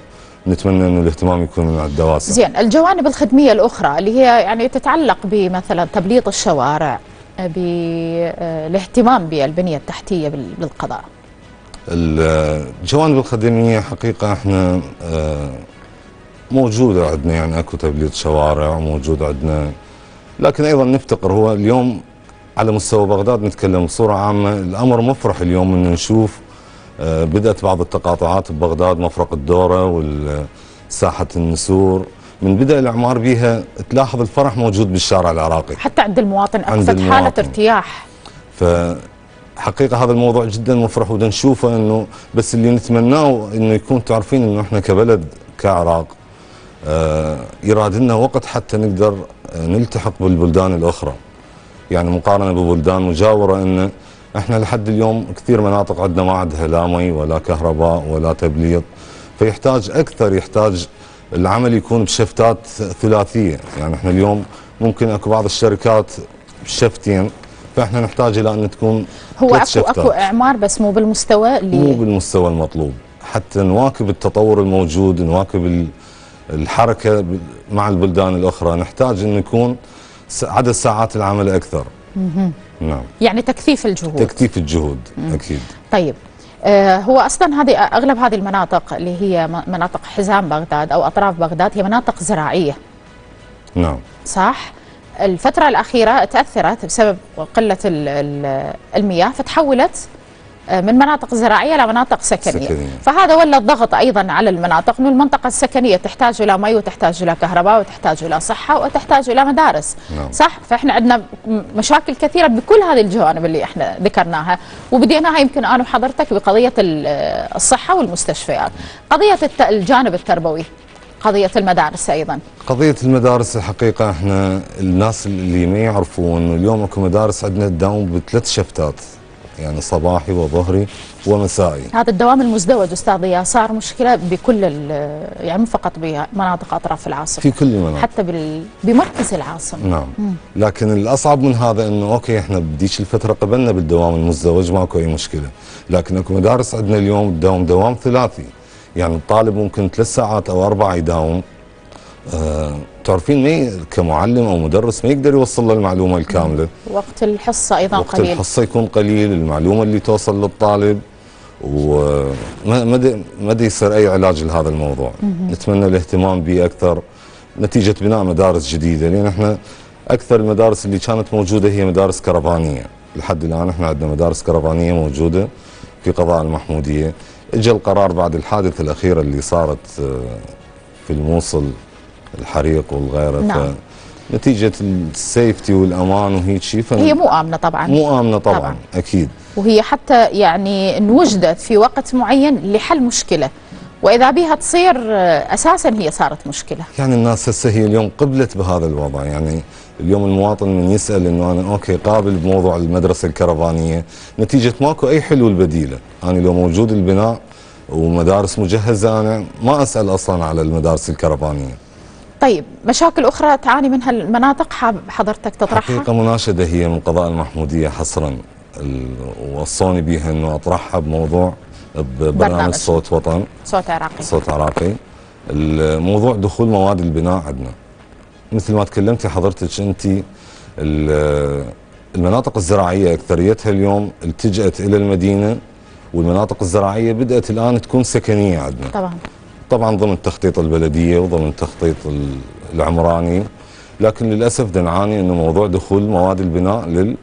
نتمنى انه الاهتمام يكون من عند واسع. زين، الجوانب الخدميه الاخرى اللي هي يعني تتعلق بمثلا تبليط الشوارع، بالاهتمام بالبنيه التحتيه بالقضاء. الجوانب الخدميه حقيقه احنا موجوده عندنا، يعني اكو تبليط شوارع موجود عندنا، لكن ايضا نفتقر. هو اليوم على مستوى بغداد نتكلم بصوره عامه الامر مفرح اليوم انه نشوف بدات بعض التقاطعات ببغداد، مفرق الدوره والساحه النسور، من بدء الاعمار بها تلاحظ الفرح موجود بالشارع العراقي حتى عند المواطن، اكثر حاله ارتياح. ف حقيقة هذا الموضوع جدا مفرح ودا نشوفه. انه بس اللي نتمناه انه يكون تعرفين انه احنا كبلد كعراق آه يرادلنا وقت حتى نقدر آه نلتحق بالبلدان الاخرى، يعني مقارنة ببلدان مجاورة. ان احنا لحد اليوم كثير مناطق عندنا ما عندها لا مي ولا كهرباء ولا تبليط، فيحتاج اكثر، يحتاج العمل يكون بشفتات ثلاثية. يعني احنا اليوم ممكن اكو بعض الشركات بشفتين، فاحنا نحتاج الى ان تكون هو اكو شفتات. اكو اعمار بس مو بالمستوى اللي مو بالمستوى المطلوب حتى نواكب التطور الموجود، نواكب الحركه مع البلدان الاخرى. نحتاج ان يكون عدد ساعات العمل اكثر. مه. نعم يعني تكثيف الجهود. تكثيف الجهود. مه. اكيد. طيب آه هو اصلا هذه اغلب هذه المناطق اللي هي مناطق حزام بغداد او اطراف بغداد هي مناطق زراعيه. نعم صح. الفترة الأخيرة تأثرت بسبب قلة المياه، فتحولت من مناطق زراعية إلى مناطق سكنية. سكنية. فهذا ولى الضغط أيضا على المناطق، أن المنطقة السكنية تحتاج إلى مي وتحتاج إلى كهرباء وتحتاج إلى صحة وتحتاج إلى مدارس. نعم. صح. فإحنا عندنا مشاكل كثيرة بكل هذه الجوانب اللي إحنا ذكرناها وبديناها يمكن أنا وحضرتك بقضية الصحة والمستشفيات. قضية الجانب التربوي قضية المدارس أيضا؟ قضية المدارس الحقيقة احنا الناس اللي ما يعرفون اليوم اكو مدارس عندنا تداوم بثلاث شفتات، يعني صباحي وظهري ومسائي. هذا الدوام المزدوج أستاذ ضياء صار مشكلة بكل يعني مو فقط بمناطق أطراف العاصمة، في كل مناطق حتى بال... بمركز العاصمة. نعم مم. لكن الأصعب من هذا أنه أوكي احنا بديش الفترة قبلنا بالدوام المزدوج ماكو أي مشكلة، لكن أكو مدارس عندنا اليوم تداوم دوام ثلاثي، يعني الطالب ممكن ثلاث ساعات أو أربعة يداوم. أه تعرفين مي كمعلم أو مدرس ما يقدر يوصل له المعلومة الكاملة، وقت الحصة أيضا وقت قليل، وقت الحصة يكون قليل، المعلومة اللي توصل للطالب وما ما يصير أي علاج لهذا الموضوع. مم. نتمنى الاهتمام به أكثر نتيجة بناء مدارس جديدة، لأن احنا أكثر المدارس اللي كانت موجودة هي مدارس كرفانية، لحد الآن احنا عندنا مدارس كرفانية موجودة في قضاء المحمودية. اجى القرار بعد الحادث الأخيرة اللي صارت في الموصل، الحريق والغيره. نعم. نتيجة السيفتي والأمان وهيك شيء هي مو آمنة طبعا، مو آمنة طبعا, طبعًا. أكيد، وهي حتى يعني انوجدت في وقت معين لحل مشكلة، وإذا بها تصير أساسا هي صارت مشكلة. يعني الناس هسه هي اليوم قبلت بهذا الوضع، يعني اليوم المواطن من يسأل أنه أنا أوكي قابل بموضوع المدرسة الكرفانية نتيجة ماكو أي حلول بديلة. أنا لو موجود البناء ومدارس مجهزة أنا ما أسأل أصلا على المدارس الكرفانية. طيب مشاكل أخرى تعاني منها المناطق حضرتك تطرحها؟ حقيقة مناشدة هي من قضاء المحمودية حصرا وصوني بها أنه أطرحها بموضوع ببرنامج صوت وطن، صوت عراقي، صوت عراقي. الموضوع دخول مواد البناء عندنا، مثل ما تكلمتي حضرتك أنت، المناطق الزراعية أكثريتها اليوم التجأت إلى المدينة، والمناطق الزراعية بدأت الآن تكون سكنية عندنا طبعا طبعا ضمن تخطيط البلديه وضمن تخطيط العمراني، لكن للاسف دنعاني انه موضوع دخول مواد البناء لل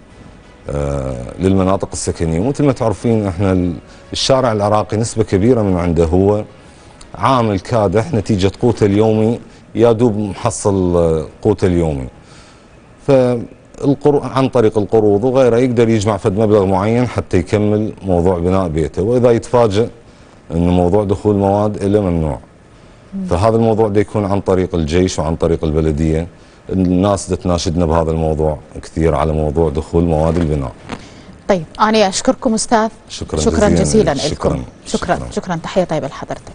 للمناطق السكنيه، ومثل ما تعرفين احنا الشارع العراقي نسبه كبيره من عنده هو عامل كادح نتيجه قوته اليومي، يا دوب محصل قوته اليومي، فالقروض عن طريق القروض وغيره يقدر يجمع فد مبلغ معين حتى يكمل موضوع بناء بيته، واذا يتفاجئ أن موضوع دخول مواد إلى ممنوع. مم. فهذا الموضوع دا يكون عن طريق الجيش وعن طريق البلدية، الناس دا تناشدنا بهذا الموضوع كثير على موضوع دخول مواد البناء. طيب أنا أشكركم أستاذ، شكرا, شكرا جزيلا, جزيلا لكم، شكرا شكرا, شكرا, شكرا. تحية طيبة لحضرتك.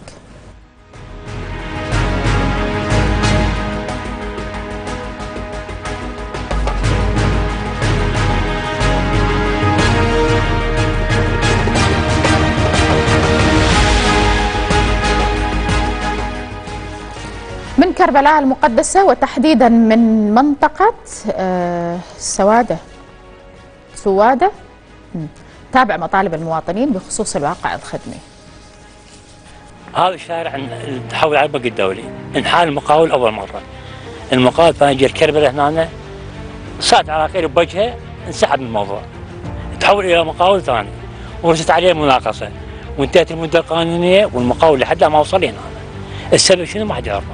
من كربلاء المقدسة وتحديدا من منطقة سوادة سوادة تابع مطالب المواطنين بخصوص الواقع الخدمي. هذا الشارع تحول على البنك الدولي، انحال المقاول أول مرة، المقاول ثاني جير كربلاء هنا صعد عراقيل بوجهه انسحب من الموضوع، تحول إلى مقاول ثاني ورست عليه مناقصة وانتهت المدة القانونية والمقاول لحد ما وصل هنا. السبب شنو ما حد يعرفه.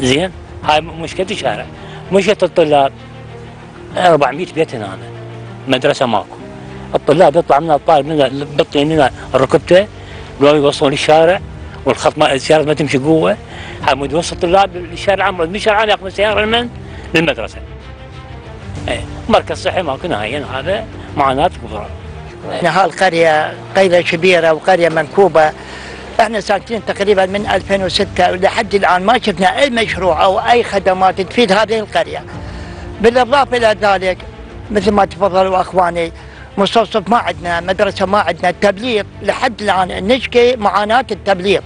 زين، هاي مشكلة الشارع، مشكلة الطلاب. أربعمية بيت هنا أنا. مدرسة ماكو. الطلاب يطلع من الطالب من بطين من ركبته لو يوصلون للشارع والخط ما السيارة ما تمشي قوة، هاي يوصل الطلاب للشارع من شارع ياخذ السيارة لمن؟ للمدرسة. إيه، مركز صحي ماكو نهائيا، هذا معاناة كبرى. احنا هالقرية قرية كبيرة وقرية منكوبة. احنا ساكنين تقريبا من ألفين وستة لحد الان ما شفنا اي مشروع او اي خدمات تفيد هذه القريه. بالاضافه الى ذلك مثل ما تفضلوا اخواني، مستوصف ما عندنا، مدرسه ما عندنا، التبليغ لحد الان نشكي معاناه التبليغ.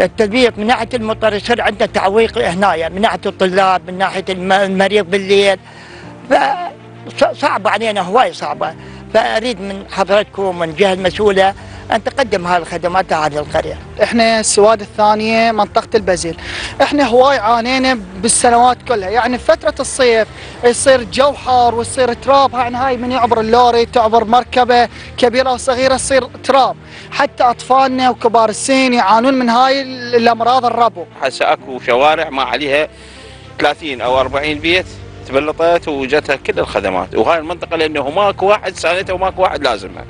التبليغ من ناحيه المطر يصير عندنا تعويق هنايا من ناحيه الطلاب، من ناحيه المريض بالليل، فصعبه علينا هواي صعبه. فاريد من حضرتكم ومن الجهه المسؤوله أن تقدم هذه الخدمات على القرية. إحنا السواد الثانية منطقة البزيل، إحنا هواي عانينا بالسنوات كلها، يعني فترة الصيف يصير جو حار ويصير تراب، يعني هاي من يعبر اللوري تعبر مركبة كبيرة وصغيرة تصير تراب، حتى أطفالنا وكبار السن يعانون من هاي الأمراض الربو. هسه أكو شوارع ما عليها ثلاثين أو أربعين بيت تبلطت وجتها كل الخدمات، وهاي المنطقة لأنه ماكو واحد ساندها وماكو واحد لازمها.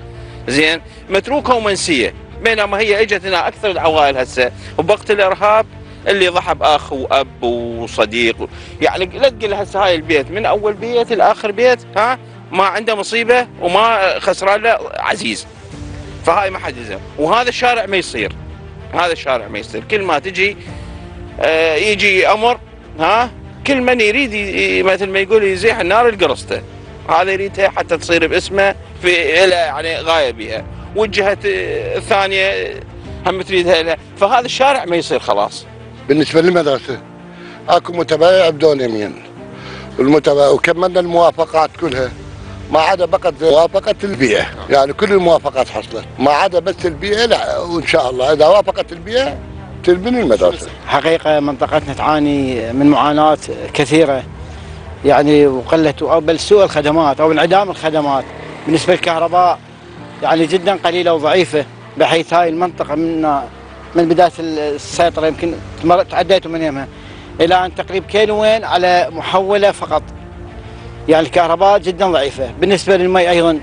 زين، متروكه ومنسيه، بينما هي اجت هنا اكثر العوائل هسه، وبوقت الارهاب اللي ضحى باخ واب وصديق، يعني لقي هسه هاي البيت من اول بيت لاخر بيت ها ما عنده مصيبه وما خسران له عزيز. فهاي ما حد يزعل، وهذا الشارع ما يصير، هذا الشارع ما يصير، كل ما تجي آه يجي امر ها كل من يريد مثل ما يقول يزيح النار لقرصته، هذا يريدها حتى تصير باسمه في الى يعني غايه بها، والجهه الثانيه هم تريدها لها، فهذا الشارع ما يصير خلاص. بالنسبه للمدرسه اكو متبايع بدون يمين، والمتبايع وكملنا الموافقات كلها ما عدا بقت موافقه البيئه، يعني كل الموافقات حصلت ما عدا بس البيئه، لا وان شاء الله اذا وافقت البيئه تنبني المدرسه. حقيقه منطقتنا تعاني من معاناه كثيره يعني، وقله او بل سوء الخدمات او انعدام الخدمات بالنسبه للكهرباء يعني جدا قليله وضعيفه، بحيث هاي المنطقه من من بدايه السيطره يمكن تعديتوا من يمها الى ان تقريب كيلوين على محوله فقط. يعني الكهرباء جدا ضعيفه، بالنسبه للمي ايضا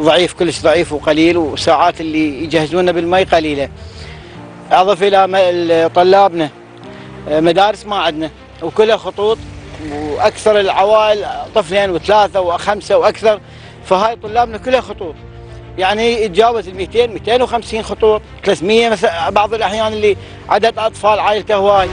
ضعيف كلش ضعيف وقليل، وساعات اللي يجهزونا بالمي قليله. اضف الى طلابنا مدارس ما عندنا وكلها خطوط، واكثر العوائل طفلين وثلاثه وخمسه واكثر، فهاي طلابنا كلها خطوط يعني يتجاوز ال مئتين مئتين وخمسين خطوط ثلاثمئة مثلا بعض الاحيان اللي عدد اطفال عائلته هواي.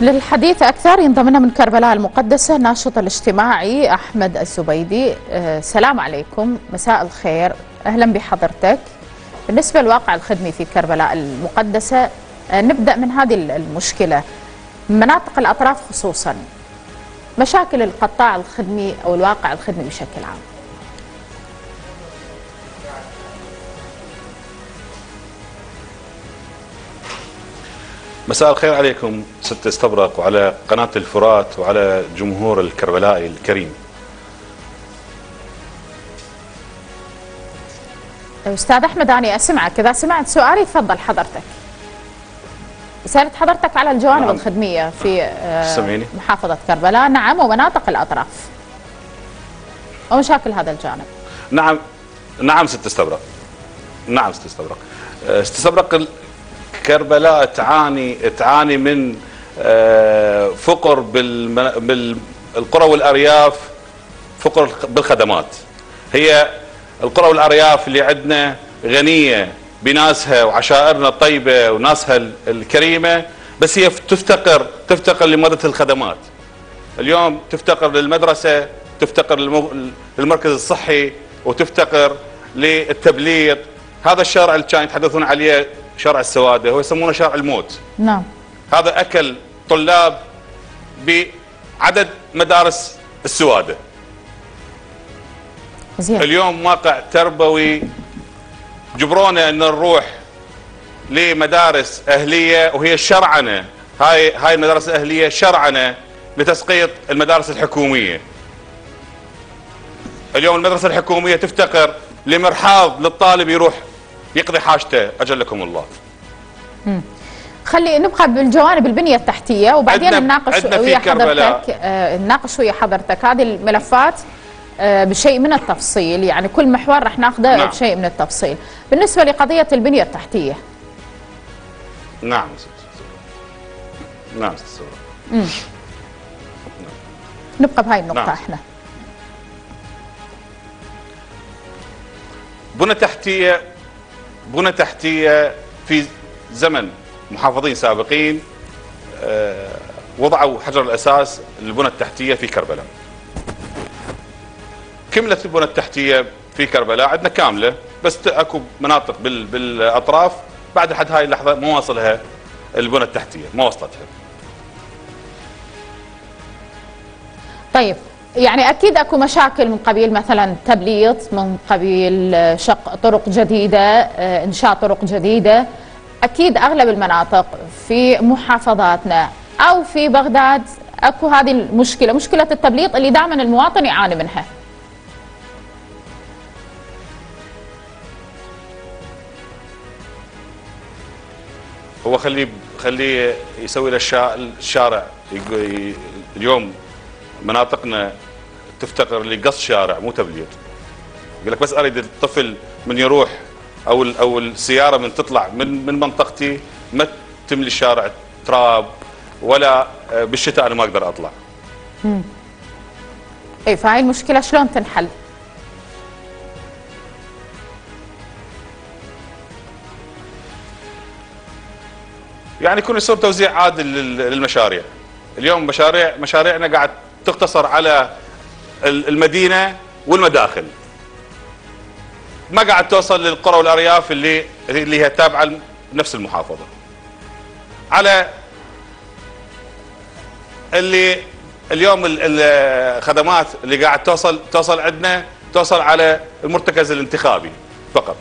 للحديث أكثر ينضمنا من كربلاء المقدسة الناشط الاجتماعي أحمد السبيدي. السلام عليكم، مساء الخير، أهلا بحضرتك. بالنسبة للواقع الخدمي في كربلاء المقدسة نبدأ من هذه المشكلة، مناطق الأطراف خصوصا مشاكل القطاع الخدمي أو الواقع الخدمي بشكل عام. مساء الخير عليكم ست استبرق وعلى قناة الفرات وعلى جمهور الكربلائي الكريم. أستاذ أحمد أنا أسمعك، إذا سمعت سؤالي تفضل حضرتك. سألت حضرتك على الجوانب نعم. الخدمية في محافظة كربلاء نعم ومناطق الأطراف ومشاكل هذا الجانب. نعم نعم ست استبرق، نعم ست استبرق ست استبرق كربلاء تعاني تعاني من فقر بالقرى والارياف، فقر بالخدمات. هي القرى والارياف اللي عندنا غنيه بناسها وعشائرنا الطيبه وناسها الكريمه، بس هي تفتقر تفتقر لماده الخدمات. اليوم تفتقر للمدرسه، تفتقر للمركز الصحي، وتفتقر للتبليط. هذا الشارع اللي كانوا يتحدثون عليه شارع السواده هو يسمونه شارع الموت. نعم. هذا اكل طلاب بعدد مدارس السواده. زين. اليوم واقع تربوي جبرونا ان نروح لمدارس اهليه وهي شرعنه، هاي هاي المدارس الاهليه شرعنه لتسقيط المدارس الحكوميه. اليوم المدرسه الحكوميه تفتقر لمرحاض للطالب يروح يقضي حاجته اجلكم الله. امم خلي نبقى بالجوانب البنيه التحتيه وبعدين نناقش ويا حضرتك آه نناقش ويا حضرتك هذه الملفات آه بشيء من التفصيل، يعني كل محور راح ناخذه نعم. بشيء من التفصيل. بالنسبه لقضيه البنيه التحتيه نعم نعم امم نبقى بهاي النقطه نعم. احنا بنى تحتيه بنى تحتية في زمن محافظين سابقين وضعوا حجر الأساس للبنى التحتية في كربلاء. كملت البنى التحتية في كربلاء عندنا كاملة، بس أكو مناطق بالأطراف بعد حد هاي اللحظة ما واصلها البنى التحتية، ما وصلتها. طيب يعني اكيد اكو مشاكل من قبيل مثلا تبليط، من قبيل شق طرق جديده، انشاء طرق جديده، اكيد اغلب المناطق في محافظاتنا او في بغداد اكو هذه المشكله، مشكله التبليط اللي دائما المواطن يعاني منها. هو خليه خليه يسوي له الشارع. اليوم مناطقنا تفتقر لقص شارع مو تبليط. يقول لك بس اريد الطفل من يروح او او السياره من تطلع من من منطقتي ما تملي الشارع تراب، ولا بالشتاء انا ما اقدر اطلع. امم اي فهاي المشكله شلون تنحل؟ يعني يكون يصير توزيع عادل للمشاريع. اليوم مشاريع مشاريعنا قاعد تقتصر على المدينه والمداخل، ما قاعد توصل للقرى والارياف اللي اللي هي تابعه لنفس المحافظه. على اللي اليوم الخدمات اللي قاعد توصل توصل عندنا توصل على المرتكز الانتخابي فقط.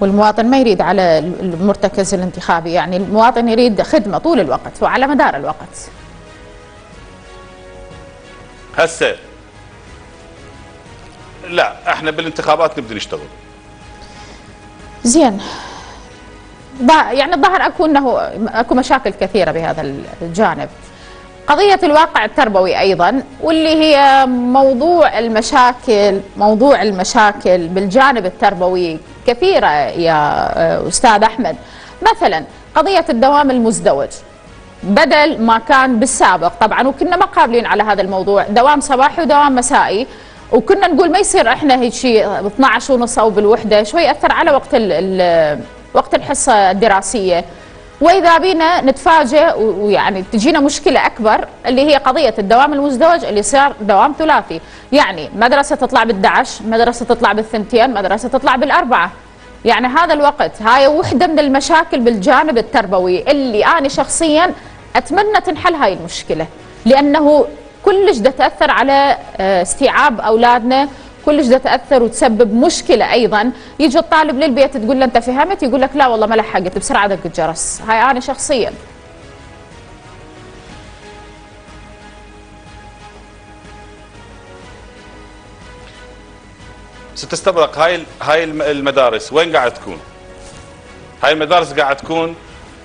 والمواطن ما يريد على المرتكز الانتخابي، يعني المواطن يريد خدمه طول الوقت وعلى مدار الوقت. هسه لا، احنا بالانتخابات نبدا نشتغل. زين. يعني الظاهر اكو انه اكو مشاكل كثيره بهذا الجانب. قضيه الواقع التربوي ايضا، واللي هي موضوع المشاكل، موضوع المشاكل بالجانب التربوي كثيره يا استاذ احمد. مثلا قضيه الدوام المزدوج بدل ما كان بالسابق، طبعا وكنا ما قابلين على هذا الموضوع، دوام صباحي ودوام مسائي، وكنا نقول ما يصير احنا هيك شيء اثنعش ونص او بالوحده، شوي ياثر على وقت ال وقت الحصه الدراسيه. واذا بينا نتفاجئ ويعني تجينا مشكله اكبر اللي هي قضيه الدوام المزدوج اللي صار دوام ثلاثي، يعني مدرسه تطلع بالدعش، مدرسه تطلع بالثنتين، مدرسه تطلع بالاربعه. يعني هذا الوقت، هاي وحده من المشاكل بالجانب التربوي اللي انا شخصيا اتمنى تنحل هاي المشكله، لانه كلش دا تاثر على استيعاب اولادنا، كلش دا تاثر وتسبب مشكله ايضا. يجي الطالب للبيت تقول له انت فهمت؟ يقول لك لا والله ما لحقت، بسرعه دق الجرس. هاي انا شخصيا. ستستبرق هاي هاي المدارس وين قاعد تكون؟ هاي المدارس قاعد تكون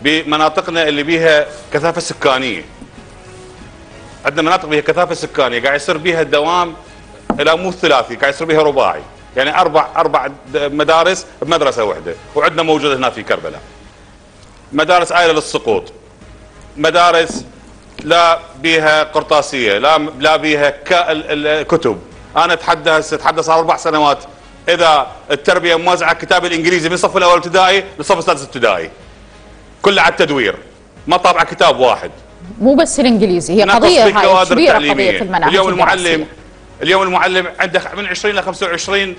بمناطقنا اللي بيها كثافه سكانيه. عندنا مناطق بيها كثافه سكانيه قاعد يصير بيها الدوام لا مو ثلاثي، قاعد يصير بها رباعي، يعني اربع اربع مدارس بمدرسه واحده، وعندنا موجوده هنا في كربلاء. مدارس عائله للسقوط، مدارس لا بيها قرطاسيه، لا لا بيها كتب. انا اتحدى هسه اتحدى صار اربع سنوات اذا التربيه موزعه كتاب الانجليزي من الصف الاول ابتدائي للصف السادس ابتدائي. كله على التدوير، ما طابعه كتاب واحد. مو بس الانجليزي، هي قضيه هاي كبيره، قضيه المناهج. اليوم المعلم اليوم المعلم عنده من عشرين إلى خمسة وعشرين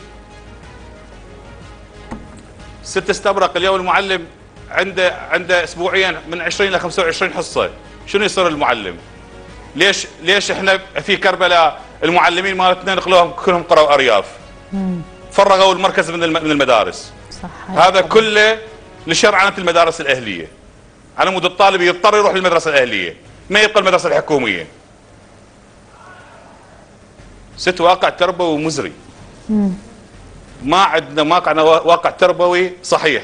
ست استبرق. اليوم المعلم عنده عنده اسبوعيا من عشرين إلى خمسة وعشرين حصه. شنو يصير المعلم؟ ليش ليش احنا في كربلاء المعلمين مالتنا نقلوهم كلهم قرى وارياف؟ فرغوا المركز من من المدارس. صح. هذا كله لشرعنه المدارس الاهليه، على مود الطالب يضطر يروح للمدرسه الاهليه، ما يبقى المدرسه الحكوميه. ست واقع تربوي مزري. مم. ما عندنا ما عندنا واقع تربوي صحيح.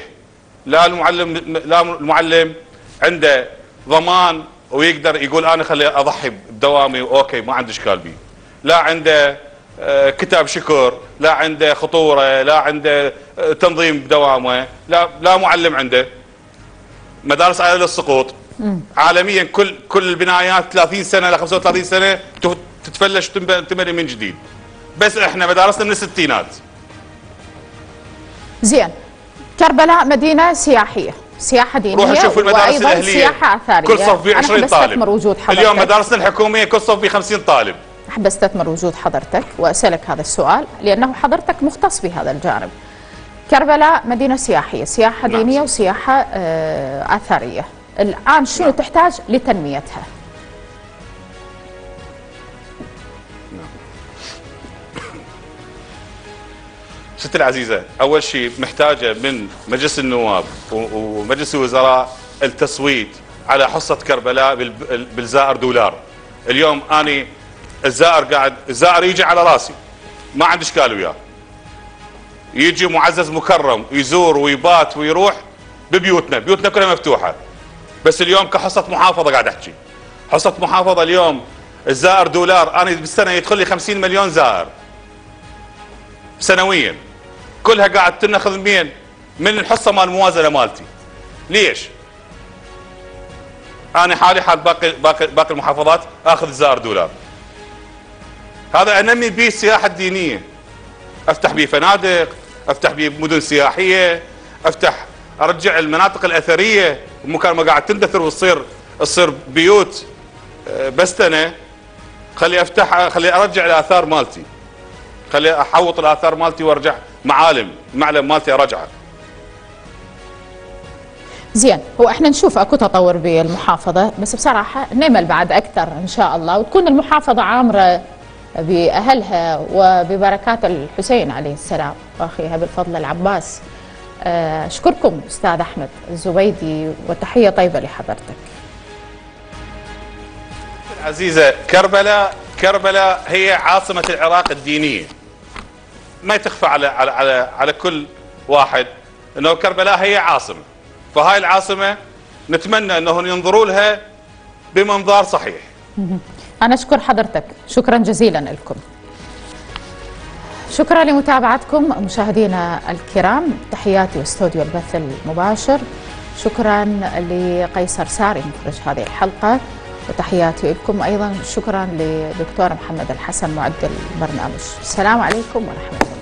لا المعلم لا المعلم عنده ضمان ويقدر يقول انا خلي اضحي بدوامي اوكي ما عندي اشكال بيه. لا عنده كتاب شكر، لا عنده خطوره، لا عنده تنظيم بدوامه، لا لا معلم عنده. مدارس عائله للسقوط عالميا كل كل البنايات ثلاثين سنه إلى خمسة وثلاثين سنه تتفلش وتنبني من جديد. بس احنا مدارسنا من الستينات. زين. كربلاء مدينه سياحيه، سياحه دينيه روح شوف المدارس الاهليه، سياحه اثريه، كل صف فيه عشرين طالب. اليوم مدارسنا الحكوميه كل صف فيه خمسين طالب. احب استثمر وجود حضرتك واسالك هذا السؤال لانه حضرتك مختص بهذا الجانب. كربلاء مدينه سياحيه، سياحه نعم. دينيه وسياحه آه اثريه. الان شنو نعم. تحتاج لتنميتها؟ ست العزيزة، أول شيء محتاجة من مجلس النواب ومجلس الوزراء التصويت على حصة كربلاء بالزائر دولار. اليوم أنا الزائر قاعد، الزائر يجي على راسي، ما عندي إشكال وياه، يجي معزز مكرم يزور ويبات ويروح ببيوتنا، بيوتنا كلها مفتوحة، بس اليوم كحصة محافظة قاعد أحكي، حصة محافظة اليوم الزائر دولار، أنا بالسنة يدخل لي خمسين مليون زائر سنويا، كلها قاعد تنخذ مين؟ من الحصه مال الموازنه مالتي. ليش؟ انا حالي حال باقي باقي باقي المحافظات اخذ زائر دولار. هذا انمي به السياحه الدينيه. افتح به فنادق، افتح به مدن سياحيه، افتح ارجع المناطق الاثريه، المكان ما قاعد تندثر وتصير تصير بيوت بستنه، خلي افتح خلي ارجع الاثار مالتي. خلي احوط الاثار مالتي وارجع معالم، معلم مالتي ارجعه. زين، هو احنا نشوف اكو تطور بالمحافظه، بس بصراحه نمل بعد اكثر ان شاء الله، وتكون المحافظه عامره باهلها وببركات الحسين عليه السلام واخيها بالفضل العباس. اشكركم استاذ احمد الزبيدي وتحيه طيبه لحضرتك. عزيزه كربلاء، كربلاء هي عاصمة العراق الدينية. ما تخفى على على على, على كل واحد انه كربلاء هي عاصمة. فهاي العاصمة نتمنى انهم ينظروا لها بمنظار صحيح. انا اشكر حضرتك، شكرا جزيلا لكم. شكرا لمتابعتكم مشاهدينا الكرام، تحياتي واستوديو البث المباشر. شكرا لقيصر ساري مخرج هذه الحلقة، وتحياتي لكم أيضا. شكرا لدكتور محمد الحسن معد البرنامج. السلام عليكم ورحمة الله.